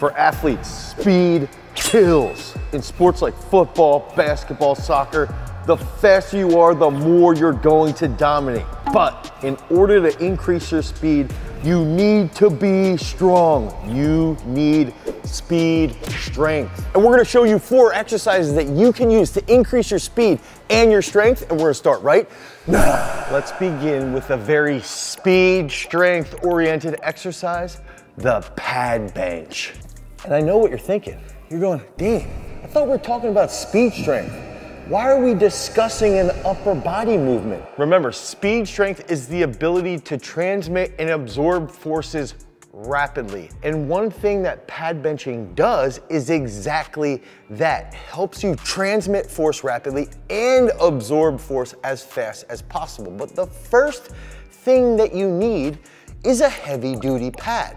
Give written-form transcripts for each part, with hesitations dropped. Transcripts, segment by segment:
For athletes, speed kills. In sports like football, basketball, soccer, the faster you are, the more you're going to dominate. But in order to increase your speed, you need to be strong. You need speed strength. And we're gonna show you 4 exercises that you can use to increase your speed and your strength, and we're gonna start right now. Let's begin with a very speed strength oriented exercise, the pad bench. And I know what you're thinking. You're going, Dave, I thought we were talking about speed strength. Why are we discussing an upper body movement? Remember, speed strength is the ability to transmit and absorb forces rapidly. And one thing that pad benching does is exactly that. Helps you transmit force rapidly and absorb force as fast as possible. But the first thing that you need is a heavy-duty pad.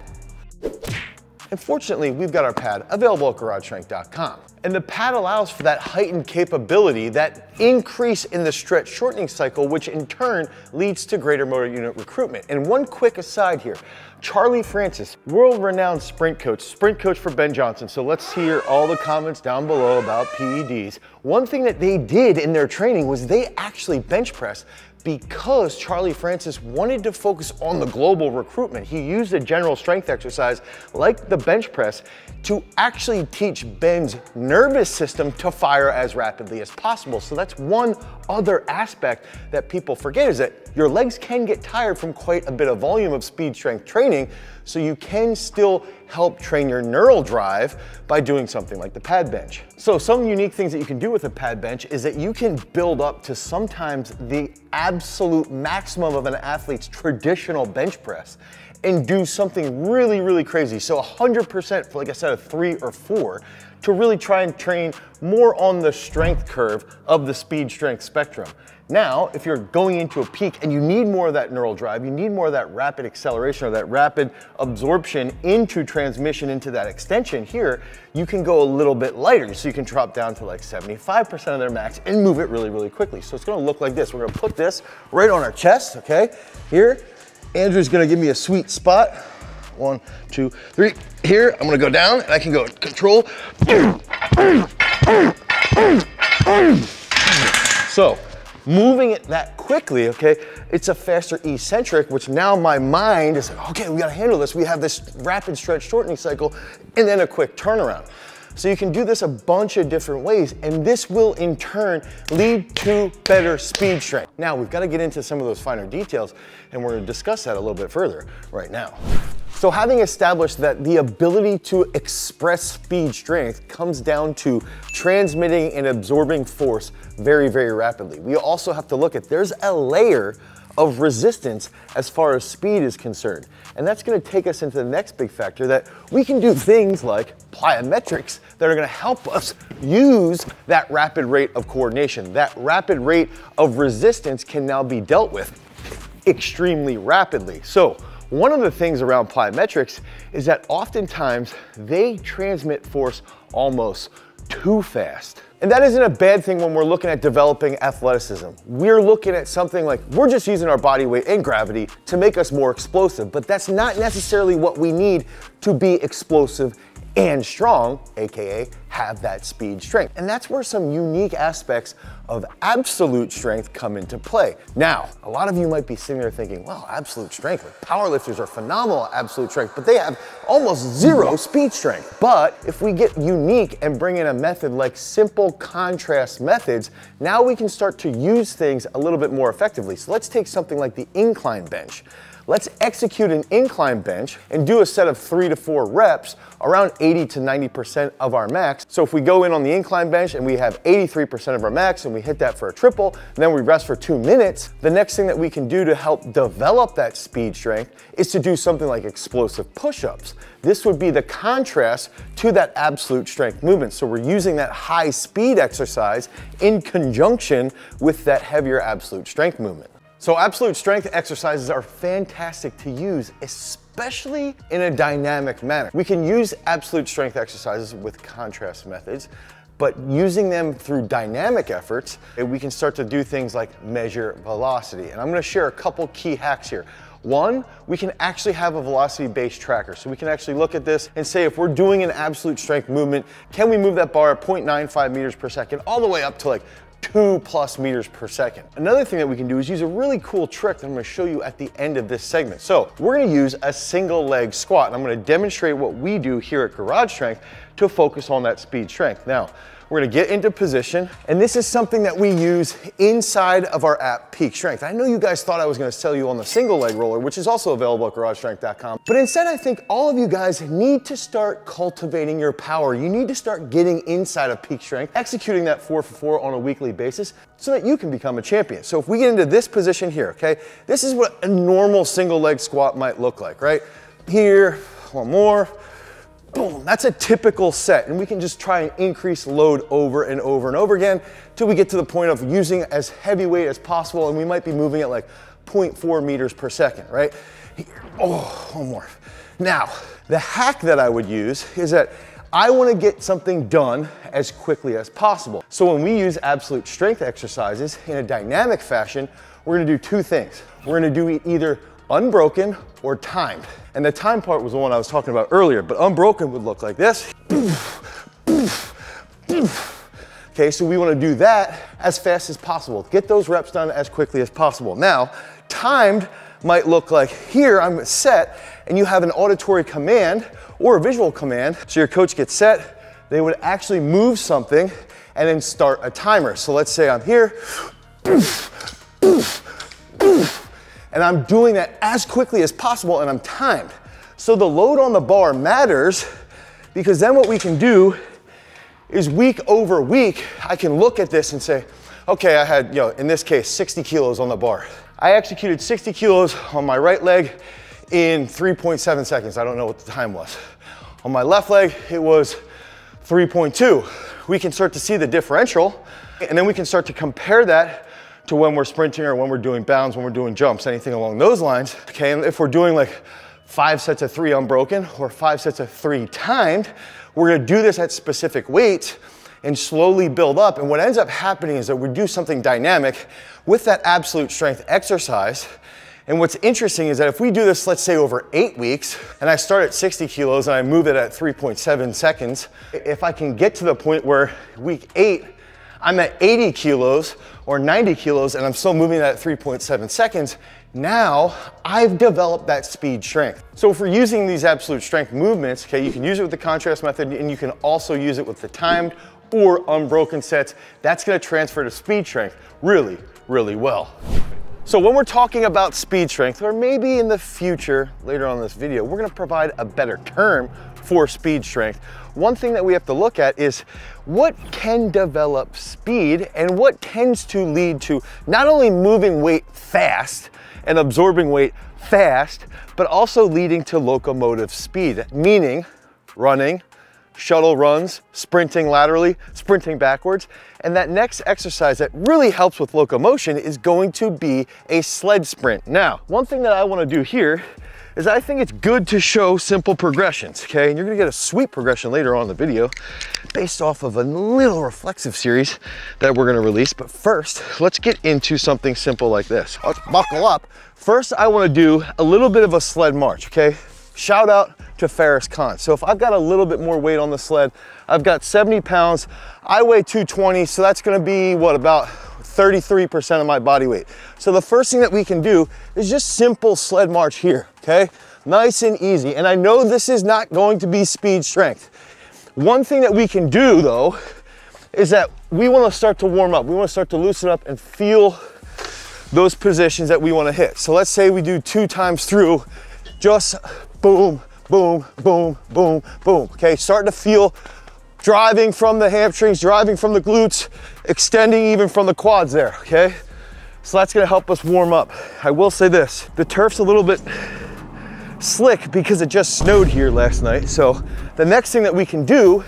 And fortunately, we've got our pad available at GarageStrength.com. And the pad allows for that heightened capability, that increase in the stretch shortening cycle, which in turn leads to greater motor unit recruitment. And one quick aside here, Charlie Francis, world-renowned sprint coach for Ben Johnson. So let's hear all the comments down below about PEDs. One thing that they did in their training was they actually bench pressed, because Charlie Francis wanted to focus on the global recruitment. He used a general strength exercise like the bench press to actually teach Ben's nervous system to fire as rapidly as possible. So that's one other aspect that people forget, is that your legs can get tired from quite a bit of volume of speed strength training, so you can still help train your neural drive by doing something like the pad bench. So some unique things that you can do with a pad bench is that you can build up to sometimes the absolute maximum of an athlete's traditional bench press and do something really, really crazy. So 100% for like a set of 3 or 4 to really try and train more on the strength curve of the speed strength spectrum. Now, if you're going into a peak and you need more of that neural drive, you need more of that rapid acceleration or that rapid absorption into transmission, into that extension here, you can go a little bit lighter. So you can drop down to like 75% of their max and move it really, really quickly. So it's gonna look like this. We're gonna put this right on our chest, okay? Here, Andrew's gonna give me a sweet spot. 1, 2, 3. Here, I'm gonna go down and I can go control. So, moving it that quickly, okay, it's a faster eccentric, which now my mind is like, okay, we gotta handle this. We have this rapid stretch shortening cycle and then a quick turnaround. So you can do this a bunch of different ways, and this will in turn lead to better speed strength. Now we've got to get into some of those finer details, and we're going to discuss that a little bit further right now. So having established that the ability to express speed strength comes down to transmitting and absorbing force very, very rapidly, we also have to look at, there's a layer of resistance as far as speed is concerned. And that's gonna take us into the next big factor, that we can do things like plyometrics that are gonna help us use that rapid rate of coordination. That rapid rate of resistance can now be dealt with extremely rapidly. So one of the things around plyometrics is that oftentimes they transmit force almost too fast. And that isn't a bad thing when we're looking at developing athleticism. We're looking at something like, we're just using our body weight and gravity to make us more explosive, but that's not necessarily what we need to be explosive and strong, AKA have that speed strength. And that's where some unique aspects of absolute strength come into play. Now, a lot of you might be sitting there thinking, wow, absolute strength, like powerlifters are phenomenal at absolute strength, but they have almost zero speed strength. But if we get unique and bring in a method like simple contrast methods, now we can start to use things a little bit more effectively. So let's take something like the incline bench. Let's execute an incline bench and do a set of 3 to 4 reps around 80 to 90% of our max. So if we go in on the incline bench and we have 83% of our max and we hit that for a triple, and then we rest for 2 minutes, the next thing that we can do to help develop that speed strength is to do something like explosive push-ups. This would be the contrast to that absolute strength movement. So we're using that high speed exercise in conjunction with that heavier absolute strength movement. So absolute strength exercises are fantastic to use, especially in a dynamic manner. We can use absolute strength exercises with contrast methods But using them through dynamic efforts, we can start to do things like measure velocity. And I'm gonna share a couple key hacks here. One, we can actually have a velocity-based tracker. So we can actually look at this and say, if we're doing an absolute strength movement, can we move that bar at 0.95 meters per second all the way up to like 2+ meters per second. Another thing that we can do is use a really cool trick that I'm gonna show you at the end of this segment. So we're gonna use a single leg squat, and I'm gonna demonstrate what we do here at Garage Strength to focus on that speed strength. Now, we're gonna get into position, and this is something that we use inside of our app, Peak Strength. I know you guys thought I was gonna sell you on the single leg roller, which is also available at GarageStrength.com, but instead I think all of you guys need to start cultivating your power. You need to start getting inside of Peak Strength, executing that 4 for 4 on a weekly basis so that you can become a champion. So if we get into this position here, okay, this is what a normal single leg squat might look like, right? Here, one more. Boom, that's a typical set, and we can just try and increase load over and over and over again till we get to the point of using as heavy weight as possible, and we might be moving at like 0.4 meters per second, right? Oh, one more. Now, the hack that I would use is that I wanna get something done as quickly as possible. So when we use absolute strength exercises in a dynamic fashion, we're gonna do two things. We're gonna do it either unbroken or timed. And the time part was the one I was talking about earlier, but unbroken would look like this. Okay, so we wanna do that as fast as possible. Get those reps done as quickly as possible. Now, timed might look like here, I'm set, and you have an auditory command or a visual command. So your coach gets set, they would actually move something and then start a timer. So let's say I'm here. And I'm doing that as quickly as possible, and I'm timed. So the load on the bar matters, because then what we can do is week over week, I can look at this and say, okay, I had, you know, in this case, 60 kilos on the bar. I executed 60 kilos on my right leg in 3.7 seconds. I don't know what the time was. On my left leg, it was 3.2. We can start to see the differential, and then we can start to compare that to when we're sprinting or when we're doing bounds, when we're doing jumps, anything along those lines. Okay, and if we're doing like 5 sets of 3 unbroken or 5 sets of 3 timed, we're gonna do this at specific weights and slowly build up. And what ends up happening is that we do something dynamic with that absolute strength exercise. And what's interesting is that if we do this, let's say over 8 weeks, and I start at 60 kilos and I move it at 3.7 seconds, if I can get to the point where week 8, I'm at 80 kilos or 90 kilos and I'm still moving that at 3.7 seconds, now I've developed that speed strength. So if we're using these absolute strength movements, okay, you can use it with the contrast method, and you can also use it with the timed or unbroken sets. That's gonna transfer to speed strength really, really well. So when we're talking about speed strength, or maybe in the future, later on in this video, we're gonna provide a better term for speed strength. One thing that we have to look at is what can develop speed and what tends to lead to not only moving weight fast and absorbing weight fast, but also leading to locomotive speed, meaning running, shuttle runs, sprinting laterally, sprinting backwards. And that next exercise that really helps with locomotion is going to be a sled sprint. Now, one thing that I wanna do here is I think it's good to show simple progressions, okay? And you're gonna get a sweet progression later on in the video based off of a little reflexive series that we're gonna release. But first, let's get into something simple like this. Let's buckle up. First, I wanna do a little bit of a sled march, okay? Shout out to Ferris Khan. So if I've got a little bit more weight on the sled, I've got 70 pounds, I weigh 220, so that's gonna be, what, about 33% of my body weight. So the first thing that we can do is just simple sled march here, okay? Nice and easy, and I know this is not going to be speed strength. One thing that we can do, though, is that we wanna start to warm up. We wanna start to loosen up and feel those positions that we wanna hit. So let's say we do 2 times through, just boom, boom, boom, boom, boom. Okay, starting to feel driving from the hamstrings, driving from the glutes, extending even from the quads there, okay? So that's gonna help us warm up. I will say this, the turf's a little bit slick because it just snowed here last night. So the next thing that we can do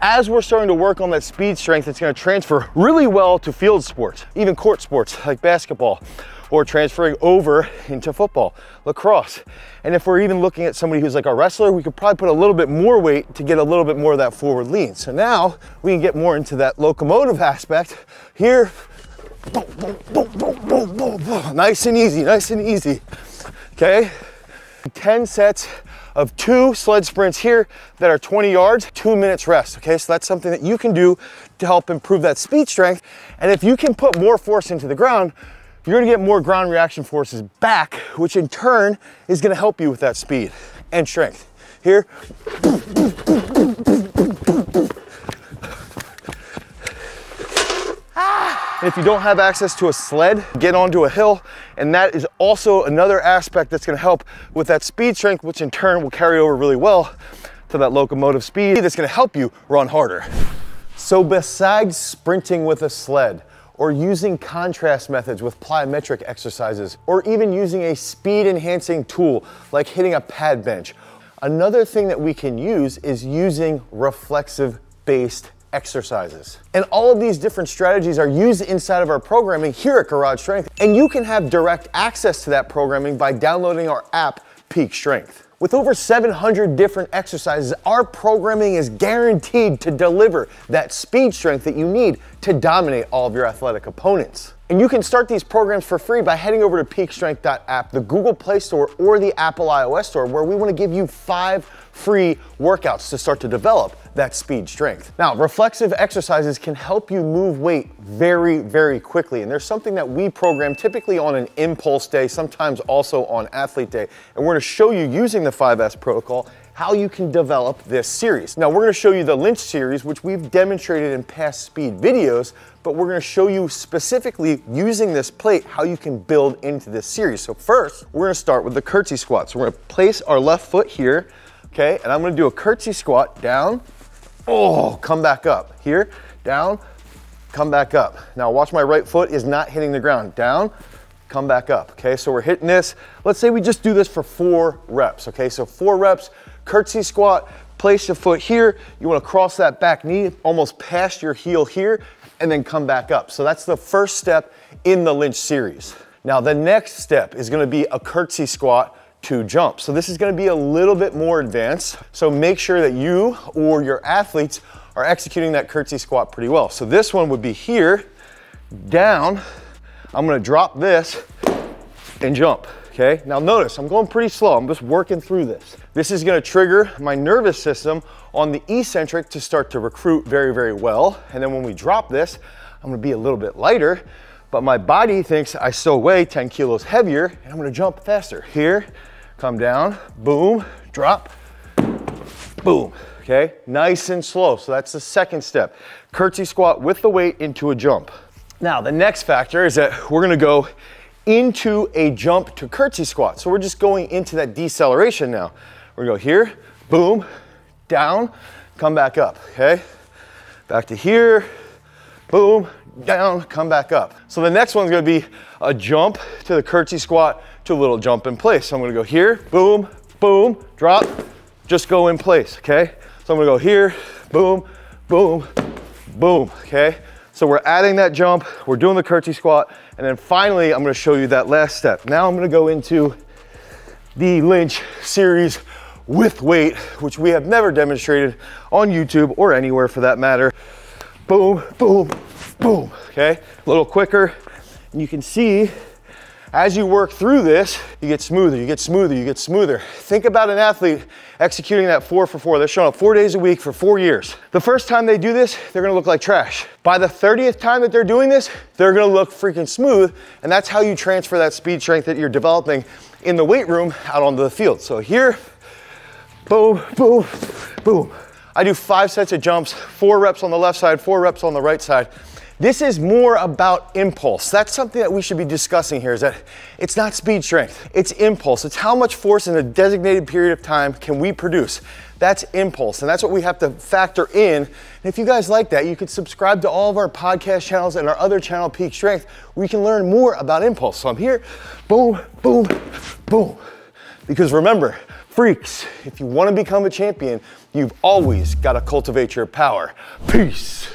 as we're starting to work on that speed strength, it's gonna transfer really well to field sports, even court sports like basketball or transferring over into football, lacrosse. And if we're even looking at somebody who's like a wrestler, we could probably put a little bit more weight to get a little bit more of that forward lean. So now we can get more into that locomotive aspect here. Boom, boom, boom, boom, boom, boom, boom. Nice and easy, nice and easy. Okay, 10 sets of 2 sled sprints here that are 20 yards, 2 minutes rest, okay? So that's something that you can do to help improve that speed strength. And if you can put more force into the ground, you're gonna get more ground reaction forces back, which in turn is gonna help you with that speed and strength. Here. And if you don't have access to a sled, get onto a hill, and that is also another aspect that's gonna help with that speed strength, which in turn will carry over really well to that locomotive speed that's gonna help you run harder. So besides sprinting with a sled, or using contrast methods with plyometric exercises, or even using a speed enhancing tool like hitting a pad bench, another thing that we can use is using reflexive-based exercises. And all of these different strategies are used inside of our programming here at Garage Strength, and you can have direct access to that programming by downloading our app, Peak Strength. With over 700 different exercises, our programming is guaranteed to deliver that speed strength that you need to dominate all of your athletic opponents. And you can start these programs for free by heading over to peakstrength.app, the Google Play Store or the Apple iOS Store, where we want to give you 5 free workouts to start to develop that speed strength. Now, reflexive exercises can help you move weight very, very quickly. And there's something that we program typically on an impulse day, sometimes also on athlete day. And we're gonna show you using the 5S protocol how you can develop this series. Now, we're gonna show you the Lynch series, which we've demonstrated in past speed videos, but we're gonna show you specifically using this plate how you can build into this series. So first, we're gonna start with the curtsy squat. So we're gonna place our left foot here, okay, and I'm gonna do a curtsy squat down, oh, come back up. Here, down, come back up. Now watch, my right foot is not hitting the ground. Down, come back up, okay? So we're hitting this. Let's say we just do this for 4 reps, okay? So 4 reps, curtsy squat, place your foot here. You wanna cross that back knee almost past your heel here and then come back up. So that's the first step in the Lynch series. Now the next step is gonna be a curtsy squat to jump. So this is gonna be a little bit more advanced. So make sure that you or your athletes are executing that curtsy squat pretty well. So this one would be here, down. I'm gonna drop this and jump, okay? Now notice, I'm going pretty slow. I'm just working through this. This is gonna trigger my nervous system on the eccentric to start to recruit very, very well. And then when we drop this, I'm gonna be a little bit lighter, but my body thinks I still weigh 10 kilos heavier and I'm gonna jump faster. Here, come down, boom, drop, boom, okay? Nice and slow, so that's the second step. Curtsy squat with the weight into a jump. Now, the next factor is that we're gonna go into a jump to curtsy squat. So we're just going into that deceleration now. We're gonna go here, boom, down, come back up, okay? Back to here, boom, down, come back up. So the next one's gonna be a jump to the curtsy squat to a little jump in place. So I'm gonna go here, boom, boom, drop, just go in place, okay? So I'm gonna go here, boom, boom, boom, okay? So we're adding that jump, we're doing the curtsy squat, and then finally, I'm gonna show you that last step. Now I'm gonna go into the Lynch series with weight, which we have never demonstrated on YouTube or anywhere for that matter. Boom, boom, boom, okay? A little quicker. And you can see, as you work through this, you get smoother, you get smoother, you get smoother. Think about an athlete executing that 4 for 4. They're showing up 4 days a week for 4 years. The first time they do this, they're gonna look like trash. By the 30th time that they're doing this, they're gonna look freaking smooth, and that's how you transfer that speed strength that you're developing in the weight room out onto the field. So here, boom, boom, boom. I do 5 sets of jumps, 4 reps on the left side, 4 reps on the right side. This is more about impulse. That's something that we should be discussing here, is that it's not speed strength, it's impulse. It's how much force in a designated period of time can we produce. That's impulse, and that's what we have to factor in. And if you guys like that, you could subscribe to all of our podcast channels and our other channel, Peak Strength, where you can learn more about impulse. So I'm here, boom, boom, boom. Because remember, freaks, if you want to become a champion, you've always got to cultivate your power. Peace.